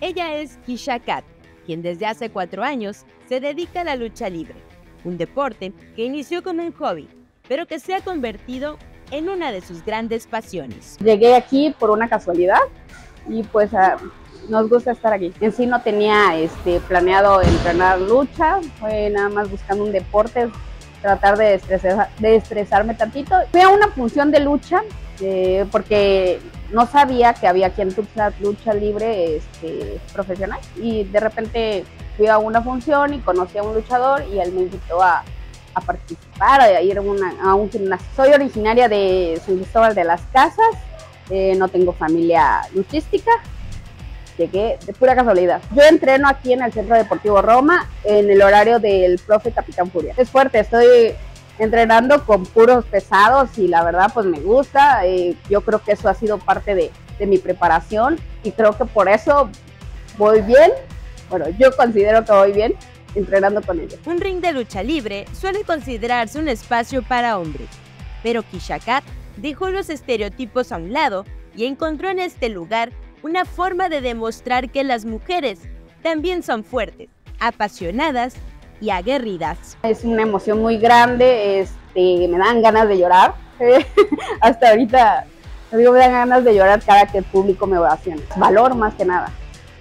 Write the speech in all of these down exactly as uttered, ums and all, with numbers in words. Ella es Kisha Catt, quien desde hace cuatro años se dedica a la lucha libre, un deporte que inició como un hobby, pero que se ha convertido en una de sus grandes pasiones. Llegué aquí por una casualidad y pues uh, nos gusta estar aquí. En sí no tenía este, planeado entrenar lucha, fue nada más buscando un deporte, tratar de, estresar, de estresarme tantito. Fui a una función de lucha eh, porque no sabía que había aquí en Tuxtla lucha libre este, profesional, y de repente fui a una función y conocí a un luchador y él me invitó a, a participar, a ir a, una, a un gimnasio. Soy originaria de San Cristóbal de las Casas, eh, no tengo familia luchística, llegué de pura casualidad. Yo entreno aquí en el Centro Deportivo Roma en el horario del profe Capitán Furia. Es fuerte, estoy entrenando con puros pesados y la verdad pues me gusta. Eh, yo creo que eso ha sido parte de, de mi preparación y creo que por eso voy bien. Bueno, yo considero que voy bien entrenando con ellos. Un ring de lucha libre suele considerarse un espacio para hombres, pero Kisha Catt dejó los estereotipos a un lado y encontró en este lugar una forma de demostrar que las mujeres también son fuertes, apasionadas y aguerridas. Es una emoción muy grande, este, me dan ganas de llorar. Hasta ahorita digo, me dan ganas de llorar cada que el público me ovaciona. Valor más que nada,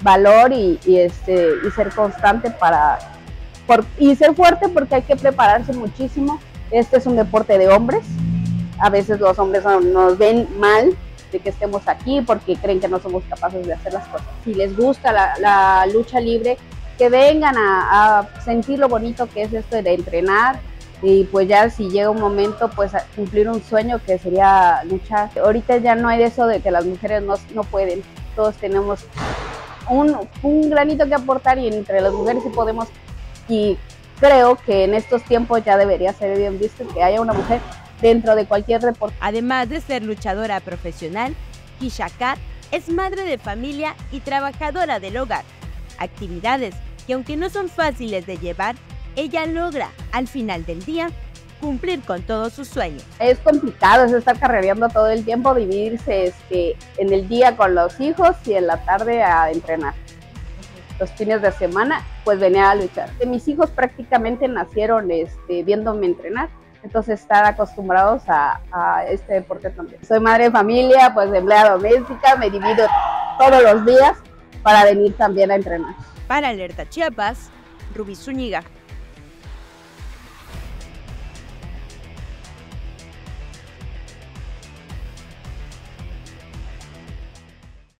valor y, y, este, y ser constante para, por, y ser fuerte, porque hay que prepararse muchísimo. Este es un deporte de hombres, a veces los hombres nos ven mal de que estemos aquí porque creen que no somos capaces de hacer las cosas. Si les gusta la, la lucha libre, que vengan a, a sentir lo bonito que es esto de entrenar, y pues ya si llega un momento pues cumplir un sueño que sería luchar. Ahorita ya no hay eso de que las mujeres no, no pueden, todos tenemos un, un granito que aportar, y entre las mujeres sí podemos, y creo que en estos tiempos ya debería ser bien visto que haya una mujer dentro de cualquier deporte. Además de ser luchadora profesional, Kisha Catt es madre de familia y trabajadora del hogar. Actividades que, aunque no son fáciles de llevar, ella logra al final del día cumplir con todos sus sueños. Es complicado, es estar carrereando todo el tiempo, dividirse este, en el día con los hijos y en la tarde a entrenar. Los fines de semana pues venía a luchar. Mis hijos prácticamente nacieron este, viéndome entrenar, entonces estar acostumbrados a, a este deporte también. Soy madre de familia, pues empleada doméstica, me divido todos los días para venir también a entrenar. Para Alerta Chiapas, Rubí Zúñiga.